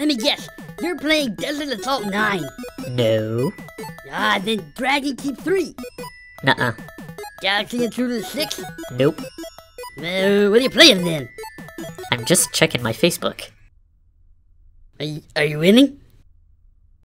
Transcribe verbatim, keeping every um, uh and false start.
Let me guess, you're playing Desert Assault nine. No. Ah, then Dragon Keep three. Nuh-uh. Galaxy Intruder six? Nope. Uh, what are you playing then? I'm just checking my Facebook. Are you, are you winning?